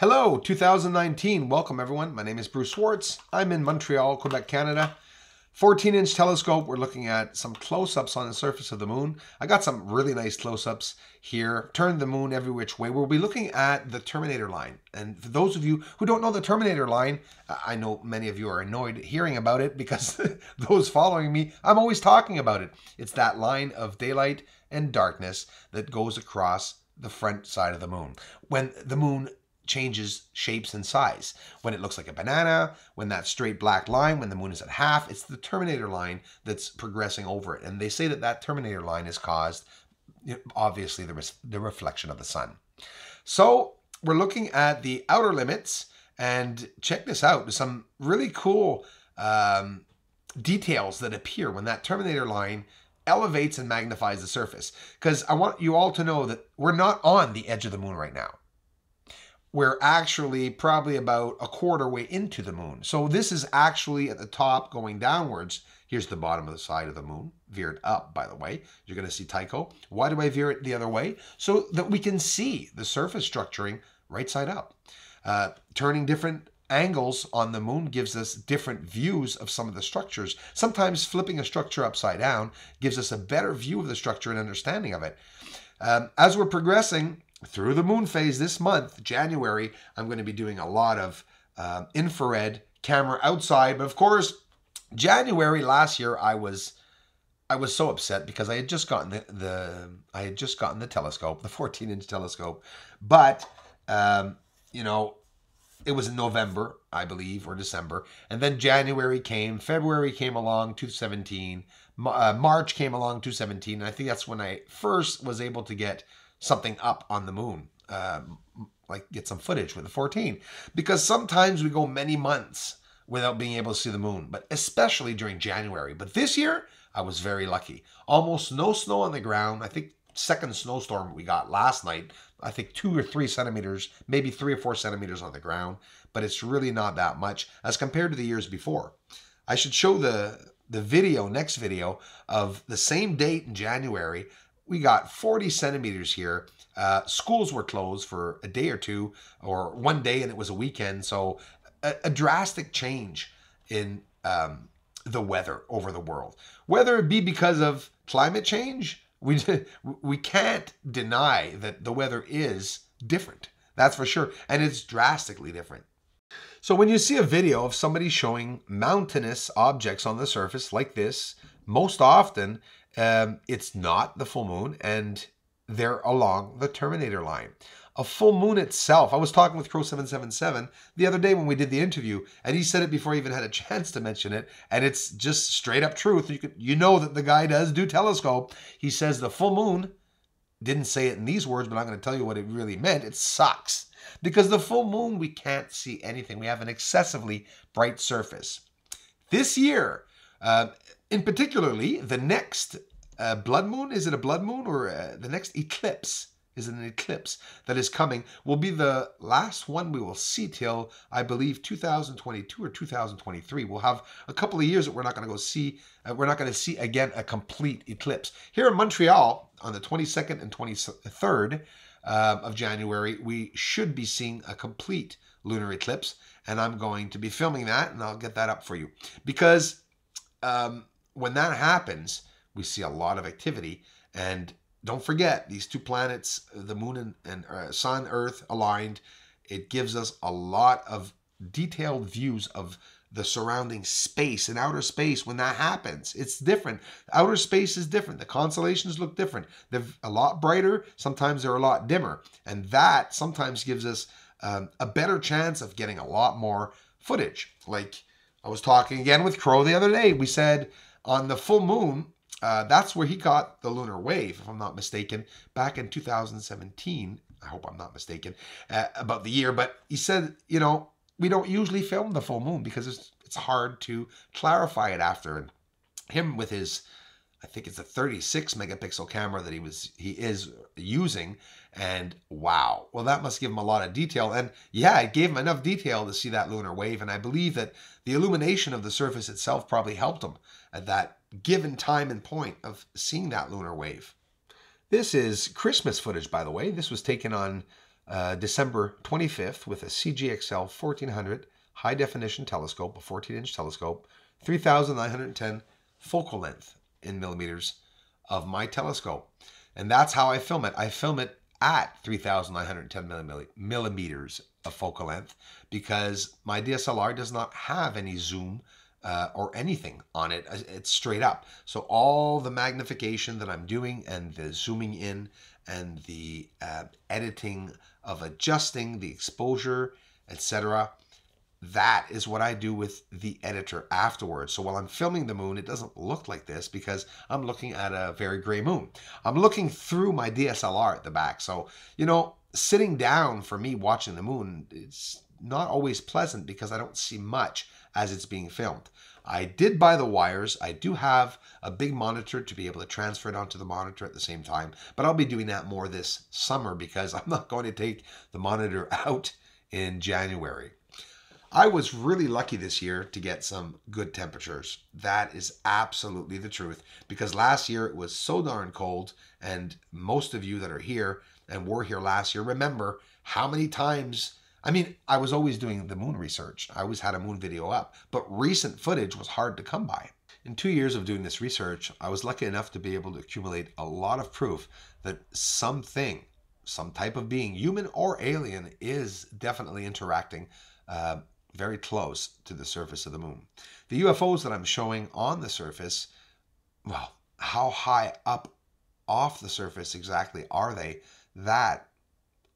Hello, 2019. Welcome, everyone. My name is Bruce Schwartz. I'm in Montreal, Quebec, Canada. 14-inch telescope. We're looking at some close-ups on the surface of the moon. I got some really nice close-ups here. Turn the moon every which way. We'll be looking at the Terminator line. And for those of you who don't know the Terminator line, I know many of you are annoyed hearing about it because those following me, I'm always talking about it. It's that line of daylight and darkness that goes across the front side of the moon. When the moon changes shapes and size. When it looks like a banana, when that straight black line, when the moon is at half, it's the Terminator line that's progressing over it. And they say that that Terminator line is caused, obviously, the reflection of the sun. So we're looking at the outer limits, and check this out. There's some really cool details that appear when that Terminator line elevates and magnifies the surface. Because I want you all to know that we're not on the edge of the moon right now. We're actually probably about a quarter way into the moon. So this is actually at the top going downwards. Here's the bottom of the side of the moon, veered up, by the way. You're going to see Tycho. Why do I veer it the other way? So that we can see the surface structuring right side up. Turning different angles on the moon gives us different views of some of the structures. Sometimes flipping a structure upside down gives us a better view of the structure and understanding of it. As we're progressing through the moon phase this month, January, I'm going to be doing a lot of infrared camera outside. But of course, January last year, I was so upset because I had just gotten the telescope, the 14-inch telescope. But you know, it was in November, I believe, or December, and then January came, February came along, 2017, March came along, 2017. I think that's when I first was able to get something up on the moon, like get some footage with the 14, because sometimes we go many months without being able to see the moon, but especially during January. But this year, I was very lucky. Almost no snow on the ground. I think second snowstorm we got last night, I think 2 or 3 centimeters, maybe 3 or 4 centimeters on the ground, but it's really not that much as compared to the years before. I should show the video, next video, of the same date in January. We got 40 centimeters here. Schools were closed for a day or two, or one day, and it was a weekend. So a drastic change in the weather over the world. Whether it be because of climate change, we can't deny that the weather is different. That's for sure. And it's drastically different. So when you see a video of somebody showing mountainous objects on the surface like this, most often, it's not the full moon, and they're along the Terminator line. A full moon itself, I was talking with Crow 777 the other day when we did the interview, and he said it before he even had a chance to mention it, and it's just straight up truth. You know that the guy does do telescope. He says the full moon, didn't say it in these words, but I'm going to tell you what it really meant. It sucks. Because the full moon, we can't see anything. We have an excessively bright surface. This year, in particularly, the next blood moon, is it a blood moon, or the next eclipse, is it an eclipse that is coming, will be the last one we will see till, I believe, 2022 or 2023. We'll have a couple of years that we're not going to go see, we're not going to see again a complete eclipse. Here in Montreal, on the 22nd and 23rd of January, we should be seeing a complete lunar eclipse, and I'm going to be filming that, and I'll get that up for you. Because when that happens, we see a lot of activity. And don't forget, these two planets, the moon and sun, Earth, aligned. It gives us a lot of detailed views of the surrounding space and outer space when that happens. It's different. Outer space is different. The constellations look different. They're a lot brighter. Sometimes they're a lot dimmer. And that sometimes gives us a better chance of getting a lot more footage. Like I was talking again with Crow the other day. We said on the full moon, that's where he got the lunar wave, if I'm not mistaken, back in 2017. I hope I'm not mistaken about the year. But he said, you know, we don't usually film the full moon because it's hard to clarify it after. And him with his, I think it's a 36 megapixel camera that he is using, and wow, well, that must give him a lot of detail. And yeah, it gave him enough detail to see that lunar wave, and I believe that the illumination of the surface itself probably helped him at that given time and point of seeing that lunar wave. This is Christmas footage, by the way. This was taken on December 25th with a CGXL 1400 high definition telescope, a 14-inch telescope, 3,910 focal length in millimeters of my telescope. And that's how I film it. I film it at 3,910 millimeters of focal length because my DSLR does not have any zoom or anything on it. It's straight up. So all the magnification that I'm doing and the zooming in and the editing of adjusting the exposure, etc., that is what I do with the editor afterwards. So while I'm filming the moon, it doesn't look like this because I'm looking at a very gray moon. I'm looking through my DSLR at the back. So, you know, sitting down for me watching the moon, it's not always pleasant because I don't see much as it's being filmed. I did buy the wires. I do have a big monitor to be able to transfer it onto the monitor at the same time, but I'll be doing that more this summer because I'm not going to take the monitor out in January. I was really lucky this year to get some good temperatures. That is absolutely the truth, because last year it was so darn cold, and most of you that are here and were here last year remember how many times, I mean, I was always doing the moon research. I always had a moon video up, but recent footage was hard to come by. In 2 years of doing this research, I was lucky enough to be able to accumulate a lot of proof that something, some type of being, human or alien, is definitely interacting very close to the surface of the moon. The UFOs that I'm showing on the surface, well, how high up off the surface exactly are they? That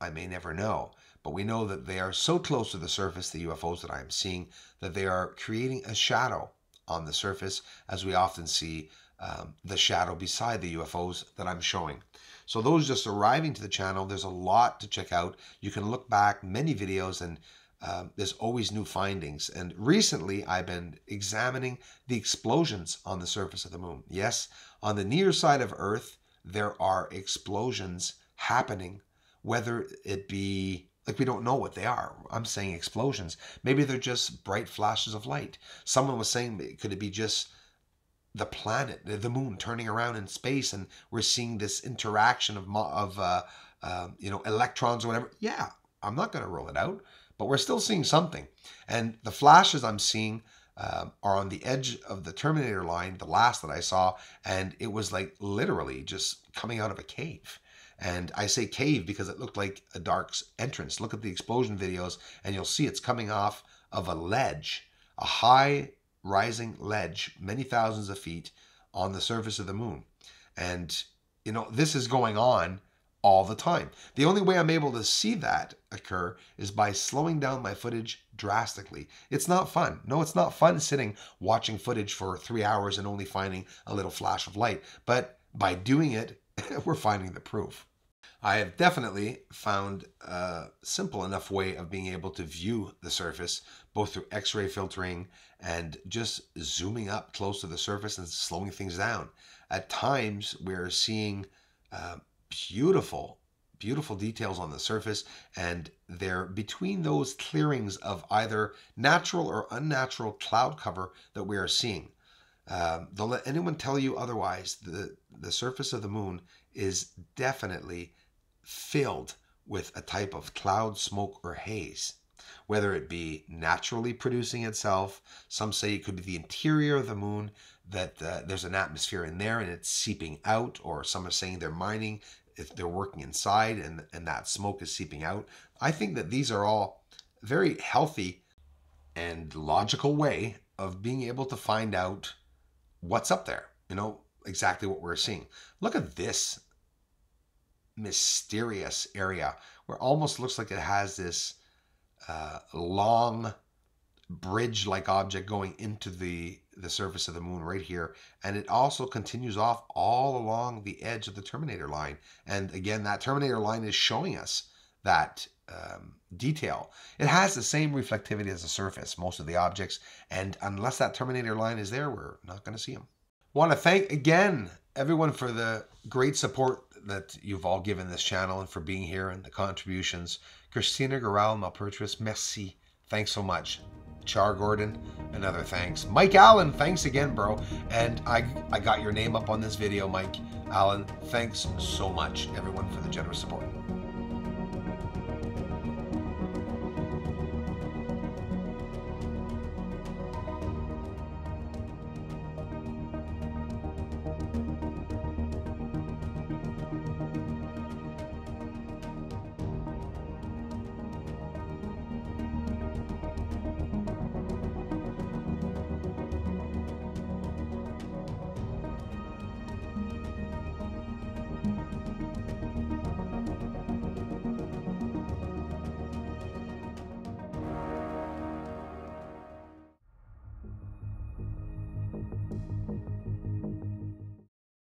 I may never know. But we know that they are so close to the surface, the UFOs that I'm seeing, that they are creating a shadow on the surface, as we often see the shadow beside the UFOs that I'm showing. So those just arriving to the channel, there's a lot to check out. You can look back many videos, and there's always new findings. And recently I've been examining the explosions on the surface of the moon. Yes, on the near side of Earth, there are explosions happening, whether it be, like, we don't know what they are. I'm saying explosions. Maybe they're just bright flashes of light. Someone was saying, could it be just the planet, the moon turning around in space, and we're seeing this interaction of electrons or whatever? Yeah, I'm not going to roll it out. But we're still seeing something. And the flashes I'm seeing are on the edge of the Terminator line, the last that I saw, and it was like literally just coming out of a cave. And I say cave because it looked like a dark entrance. Look at the explosion videos and you'll see it's coming off of a ledge, a high rising ledge, many thousands of feet on the surface of the moon. And, you know, this is going on all the time. The only way I'm able to see that occur is by slowing down my footage drastically. It's not fun. No, it's not fun sitting watching footage for 3 hours and only finding a little flash of light. But by doing it, we're finding the proof. I have definitely found a simple enough way of being able to view the surface, both through X-ray filtering and just zooming up close to the surface and slowing things down. At times, we're seeing beautiful details on the surface, and they're between those clearings of either natural or unnatural cloud cover that we are seeing. Don't let anyone tell you otherwise. The surface of the moon is definitely filled with a type of cloud, smoke, or haze, whether it be naturally producing itself. Some say it could be the interior of the moon, that there's an atmosphere in there and it's seeping out, or some are saying they're mining, if they're working inside and that smoke is seeping out. I think that these are all very healthy and logical way of being able to find out what's up there, you know, exactly what we're seeing. Look at this mysterious area where it almost looks like it has this long bridge-like object going into the surface of the moon right here, and it also continues off all along the edge of the Terminator line. And again, that Terminator line is showing us that detail. It has the same reflectivity as the surface, most of the objects, and unless that terminator line is there, we're not going to see them. Want to thank again everyone for the great support that you've all given this channel and for being here and the contributions. Christina Goral, Malpertris, merci. Thanks so much. Char Gordon, another thanks. Mike Allen, thanks again, bro. And I got your name up on this video, Mike Allen. Thanks so much, everyone, for the generous support.